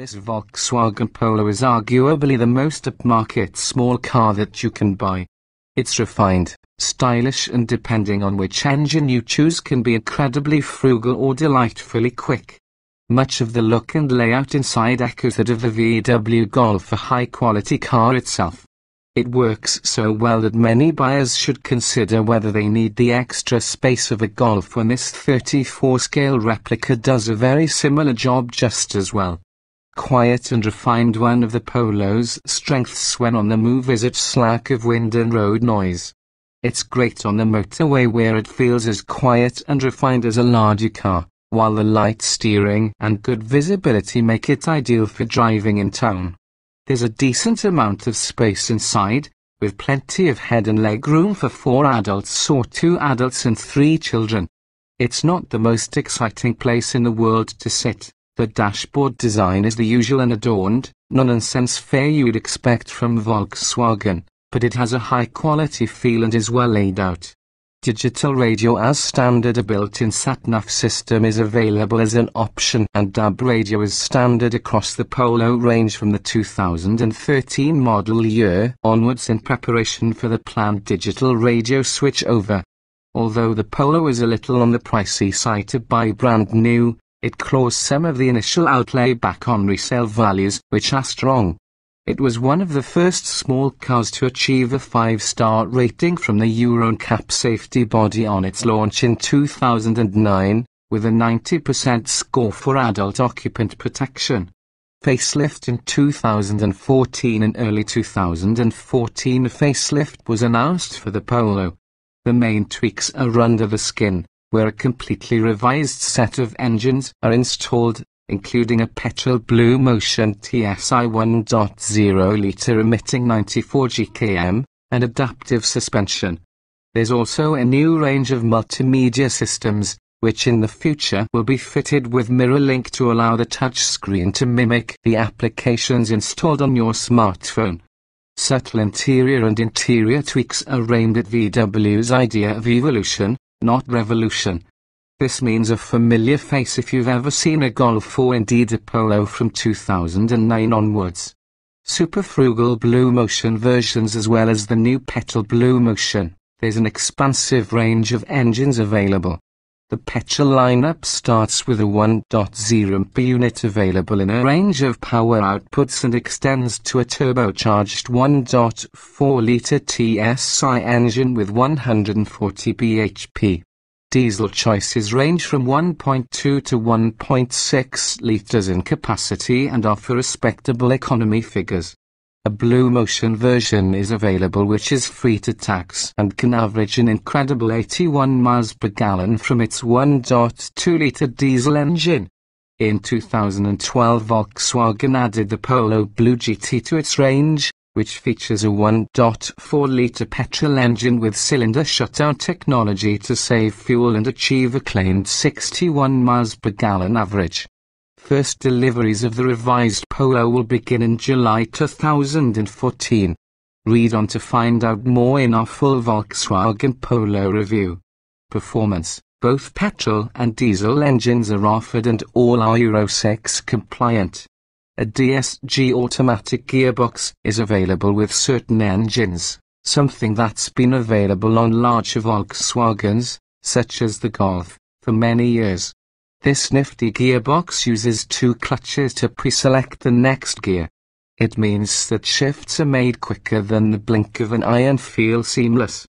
This Volkswagen Polo is arguably the most upmarket small car that you can buy. It's refined, stylish, and depending on which engine you choose can be incredibly frugal or delightfully quick. Much of the look and layout inside echoes that of the VW Golf, a high-quality car itself. It works so well that many buyers should consider whether they need the extra space of a Golf when this 34-scale replica does a very similar job just as well. Quiet and refined, one of the Polo's strengths when on the move is its lack of wind and road noise. It's great on the motorway where it feels as quiet and refined as a larger car, while the light steering and good visibility make it ideal for driving in town. There's a decent amount of space inside, with plenty of head and leg room for 4 adults or 2 adults and 3 children. It's not the most exciting place in the world to sit. The dashboard design is the usual and adorned, nonsense fare you'd expect from Volkswagen, but it has a high-quality feel and is well laid out. Digital radio as standard, a built-in sat-nav system is available as an option, and DAB radio is standard across the Polo range from the 2013 model year onwards in preparation for the planned digital radio switchover. Although the Polo is a little on the pricey side to buy brand new, it claws some of the initial outlay back on resale values, which are strong. It was one of the first small cars to achieve a 5-star rating from the Euro NCAP safety body on its launch in 2009, with a 90% score for adult occupant protection. Facelift in 2014. In early 2014, a facelift was announced for the Polo. The main tweaks are under the skin, where a completely revised set of engines are installed, including a petrol BlueMotion TSI 1.0-litre emitting 94 GKM, and adaptive suspension. There's also a new range of multimedia systems, which in the future will be fitted with MirrorLink to allow the touchscreen to mimic the applications installed on your smartphone. Subtle interior and interior tweaks are aimed at VW's idea of evolution, not revolution. This means a familiar face if you've ever seen a Golf or indeed a Polo from 2009 onwards. Super frugal BlueMotion versions as well as the new petrol BlueMotion, there's an expansive range of engines available. The petrol lineup starts with a 1.0 amp unit available in a range of power outputs and extends to a turbocharged 1.4-litre TSI engine with 140 bhp. Diesel choices range from 1.2 to 1.6 litres in capacity and offer respectable economy figures. A BlueMotion version is available which is free to tax and can average an incredible 81 miles per gallon from its 1.2-litre diesel engine. In 2012, Volkswagen added the Polo Blue GT to its range, which features a 1.4-litre petrol engine with cylinder shutdown technology to save fuel and achieve a claimed 61 miles per gallon average. First deliveries of the revised Polo will begin in July 2014. Read on to find out more in our full Volkswagen Polo review. Performance: both petrol and diesel engines are offered and all are Euro 6 compliant. A DSG automatic gearbox is available with certain engines, something that's been available on larger Volkswagens, such as the Golf, for many years. This nifty gearbox uses 2 clutches to pre-select the next gear. It means that shifts are made quicker than the blink of an eye and feel seamless.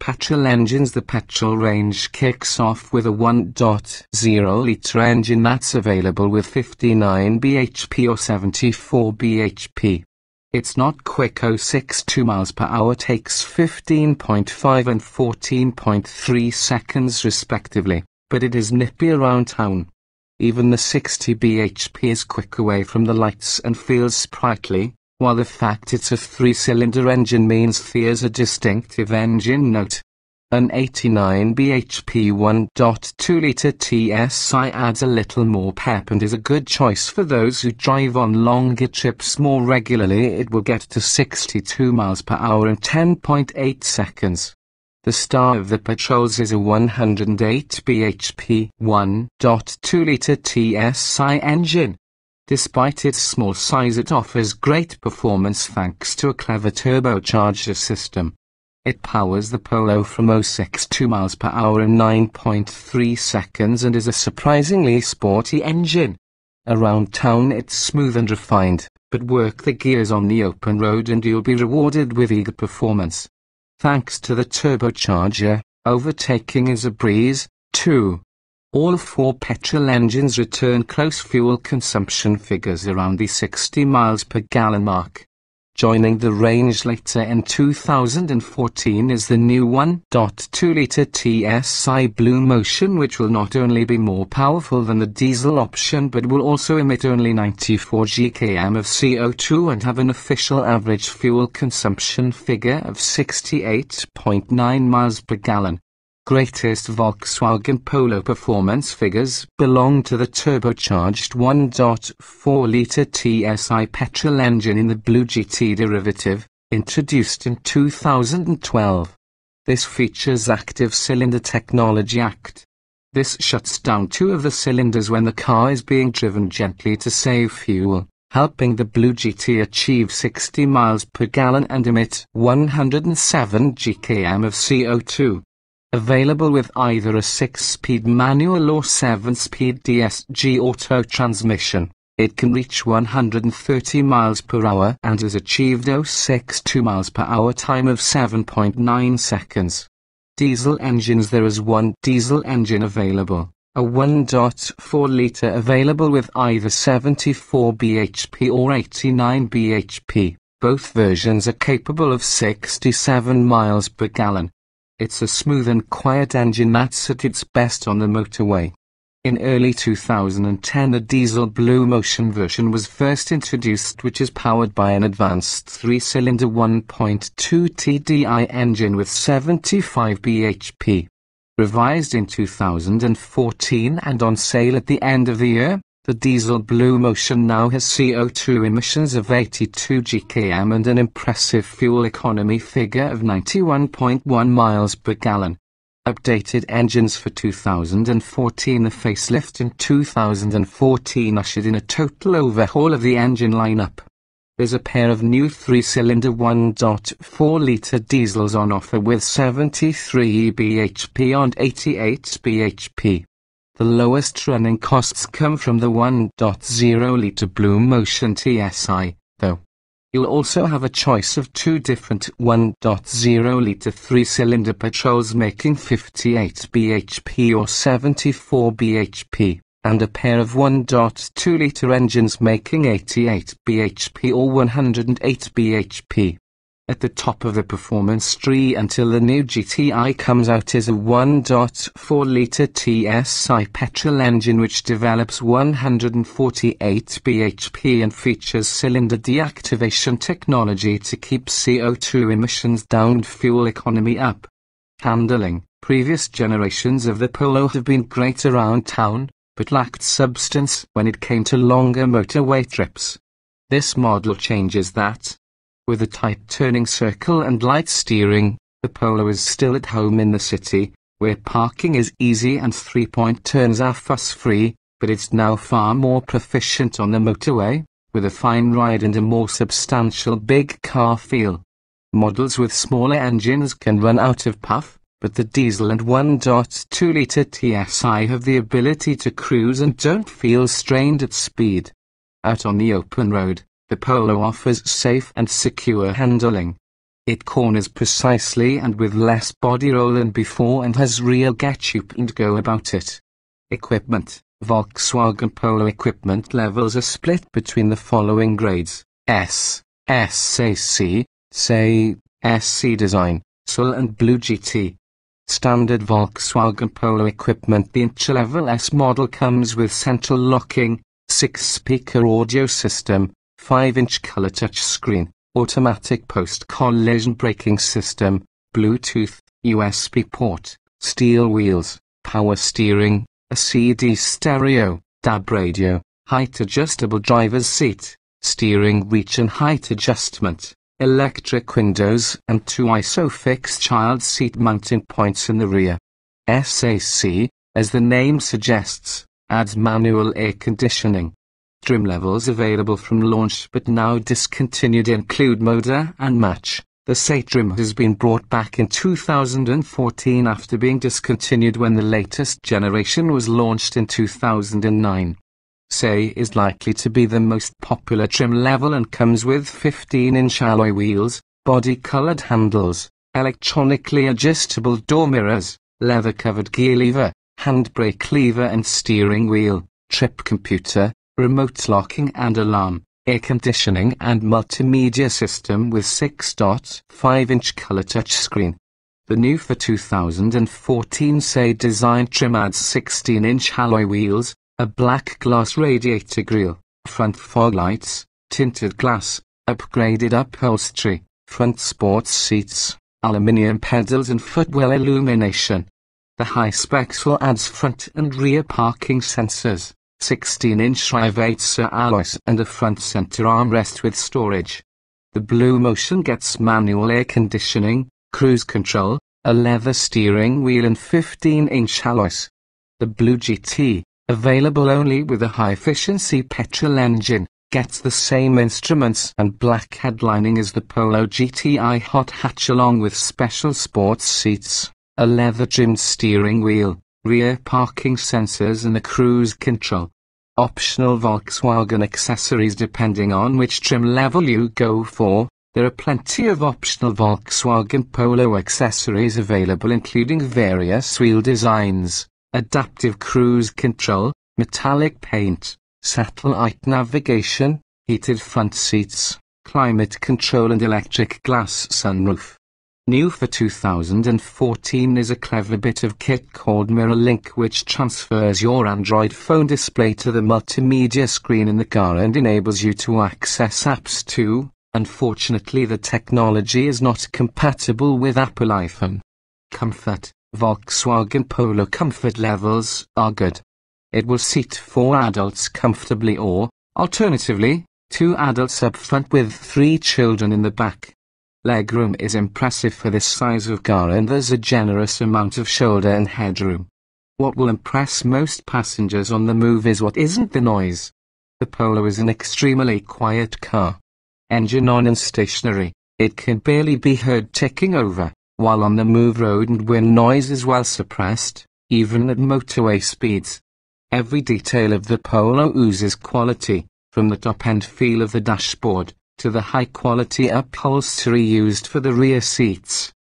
Petrol engines: the petrol range kicks off with a 1.0-litre engine that's available with 59 bhp or 74 bhp. It's not quick. 0.62 miles per hour takes 15.5 and 14.3 seconds respectively, but it is nippy around town. Even the 60 bhp is quick away from the lights and feels sprightly, while the fact it's a 3-cylinder engine means there's a distinctive engine note. An 89 bhp 1.2-litre TSI adds a little more pep and is a good choice for those who drive on longer trips more regularly. It will get to 62 miles per hour in 10.8 seconds. The star of the patrols is a 108 bhp 1.2-litre TSI engine. Despite its small size, it offers great performance thanks to a clever turbocharger system. It powers the Polo from 0.6 to 2 miles per hour in 9.3 seconds and is a surprisingly sporty engine. Around town it's smooth and refined, but work the gears on the open road and you'll be rewarded with eager performance. Thanks to the turbocharger, overtaking is a breeze, too. All four petrol engines return close fuel consumption figures around the 60 miles per gallon mark. Joining the range later in 2014 is the new 1.2-litre TSI BlueMotion, which will not only be more powerful than the diesel option but will also emit only 94 gkm of CO2 and have an official average fuel consumption figure of 68.9 miles per gallon. Greatest Volkswagen Polo performance figures belong to the turbocharged 1.4-litre TSI petrol engine in the Blue GT derivative, introduced in 2012. This features active cylinder technology ACT. This shuts down two of the cylinders when the car is being driven gently to save fuel, helping the Blue GT achieve 60 miles per gallon and emit 107 gkm of CO2. Available with either a 6-speed manual or 7-speed DSG auto transmission, it can reach 130 miles per hour and has achieved 0.62 miles per hour time of 7.9 seconds. Diesel engines: there is one diesel engine available, a 1.4 litre available with either 74 bhp or 89 bhp. Both versions are capable of 67 miles per gallon. It's a smooth and quiet engine that's at its best on the motorway. In early 2010, a diesel BlueMotion version was first introduced, which is powered by an advanced 3-cylinder 1.2 TDI engine with 75 bhp. Revised in 2014 and on sale at the end of the year, the diesel BlueMotion now has CO2 emissions of 82 gkm and an impressive fuel economy figure of 91.1 miles per gallon. Updated engines for 2014: the facelift in 2014 ushered in a total overhaul of the engine lineup. There's a pair of new 3-cylinder 1.4-litre diesels on offer with 73 bhp and 88 bhp. The lowest running costs come from the 1.0-litre BlueMotion TSI, though. You'll also have a choice of two different 1.0-litre 3-cylinder petrols making 58 bhp or 74 bhp, and a pair of 1.2-litre engines making 88 bhp or 108 bhp. At the top of the performance tree until the new GTI comes out is a 1.4-litre TSI petrol engine which develops 148 bhp and features cylinder deactivation technology to keep CO2 emissions down and fuel economy up. Handling: previous generations of the Polo have been great around town, but lacked substance when it came to longer motorway trips. This model changes that. With a tight turning circle and light steering, the Polo is still at home in the city, where parking is easy and three-point turns are fuss-free, but it's now far more proficient on the motorway, with a fine ride and a more substantial big car feel. Models with smaller engines can run out of puff, but the diesel and 1.2-litre TSI have the ability to cruise and don't feel strained at speed. Out on the open road, the Polo offers safe and secure handling. It corners precisely and with less body roll than before and has real get-up-and-go about it. Equipment: Volkswagen Polo equipment levels are split between the following grades: S, SAC, SE, SC Design, SL and Blue GT. Standard Volkswagen Polo equipment: the entry-level S model comes with central locking, 6-speaker audio system, 5-inch color touchscreen, automatic post-collision braking system, Bluetooth, USB port, steel wheels, power steering, a CD stereo, DAB radio, height-adjustable driver's seat, steering reach and height adjustment, electric windows and two ISOFIX child seat mounting points in the rear. SAC, as the name suggests, adds manual air conditioning. trim levels available from launch but now discontinued include Moda and Match. The SAE trim has been brought back in 2014 after being discontinued when the latest generation was launched in 2009. SAE is likely to be the most popular trim level and comes with 15-inch alloy wheels, body-colored handles, electronically adjustable door mirrors, leather-covered gear lever, handbrake lever and steering wheel, trip computer, remote locking and alarm, air conditioning and multimedia system with 6.5-inch color touchscreen. The new for 2014 SAE design trim adds 16-inch alloy wheels, a black glass radiator grille, front fog lights, tinted glass, upgraded upholstery, front sports seats, aluminium pedals and footwell illumination. The high specs will adds front and rear parking sensors, 16-inch Rivetsa alloys and a front center armrest with storage. The BlueMotion gets manual air conditioning, cruise control, a leather steering wheel and 15-inch alloys. The Blue GT, available only with a high-efficiency petrol engine, gets the same instruments and black headlining as the Polo GTI hot hatch along with special sports seats, a leather-trimmed steering wheel, rear parking sensors and the cruise control. Optional Volkswagen accessories. Depending on which trim level you go for, there are plenty of optional Volkswagen Polo accessories available including various wheel designs, adaptive cruise control, metallic paint, satellite navigation, heated front seats, climate control and electric glass sunroof. New for 2014 is a clever bit of kit called MirrorLink, which transfers your Android phone display to the multimedia screen in the car and enables you to access apps too. Unfortunately, the technology is not compatible with Apple iPhone. Comfort. Volkswagen Polo comfort levels are good. It will seat 4 adults comfortably or, alternatively, 2 adults up front with 3 children in the back. Legroom is impressive for this size of car and there's a generous amount of shoulder and headroom. What will impress most passengers on the move is what isn't the noise. The Polo is an extremely quiet car. Engine on and stationary, it can barely be heard ticking over, while on the move road and wind noise is well suppressed, even at motorway speeds. Every detail of the Polo oozes quality, from the top-end feel of the dashboard to the high-quality upholstery used for the rear seats.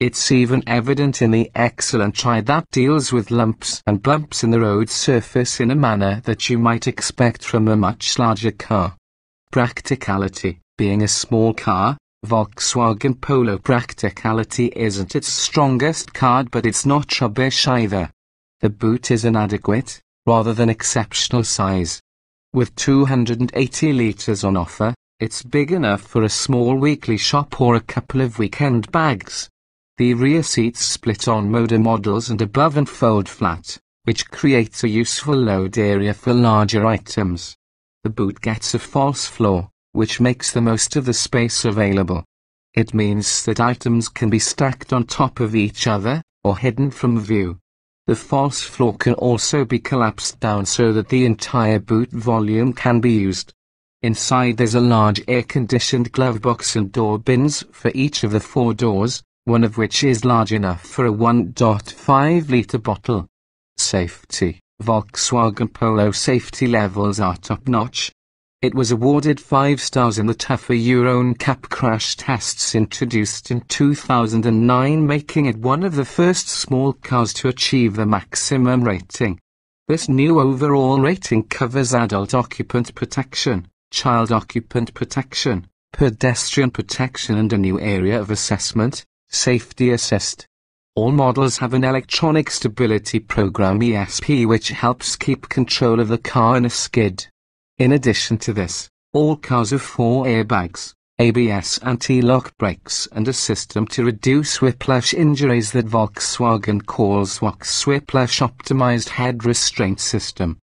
It's even evident in the excellent ride that deals with lumps and bumps in the road surface in a manner that you might expect from a much larger car. Practicality. Being a small car, Volkswagen Polo practicality isn't its strongest card, but it's not rubbish either. The boot is an adequate, rather than exceptional size. With 280 litres on offer, it's big enough for a small weekly shop or a couple of weekend bags. The rear seats split on Moda models and above and fold flat, which creates a useful load area for larger items. The boot gets a false floor, which makes the most of the space available. It means that items can be stacked on top of each other, or hidden from view. The false floor can also be collapsed down so that the entire boot volume can be used. Inside there's a large air-conditioned glove box and door bins for each of the 4 doors, one of which is large enough for a 1.5-litre bottle. Safety. Volkswagen Polo safety levels are top-notch. It was awarded 5 stars in the tougher Euro NCAP crash tests introduced in 2009, making it one of the first small cars to achieve the maximum rating. This new overall rating covers adult occupant protection, child occupant protection, pedestrian protection and a new area of assessment, safety assist. All models have an electronic stability program ESP which helps keep control of the car in a skid. In addition to this, all cars have 4 airbags, ABS anti-lock brakes and a system to reduce whiplash injuries that Volkswagen calls WHOPS Whiplash Optimized Head Restraint System.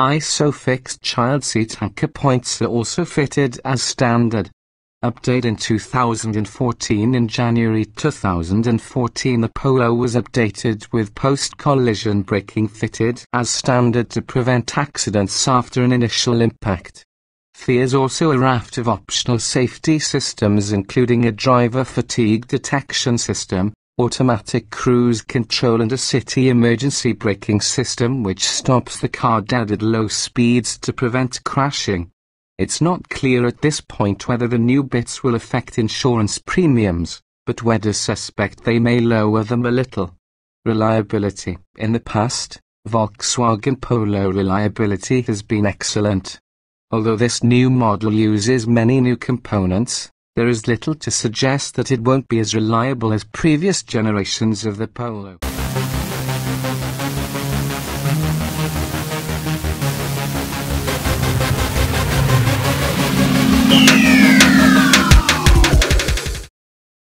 ISOFIX child seat anchor points are also fitted as standard. Update in 2014. In January 2014 the Polo was updated with post-collision braking fitted as standard to prevent accidents after an initial impact. There is also a raft of optional safety systems including a driver fatigue detection system, automatic cruise control and a city emergency braking system which stops the car dead at low speeds to prevent crashing. It's not clear at this point whether the new bits will affect insurance premiums, but Wedders suspect they may lower them a little. Reliability. In the past, Volkswagen Polo reliability has been excellent. Although this new model uses many new components, there is little to suggest that it won't be as reliable as previous generations of the Polo.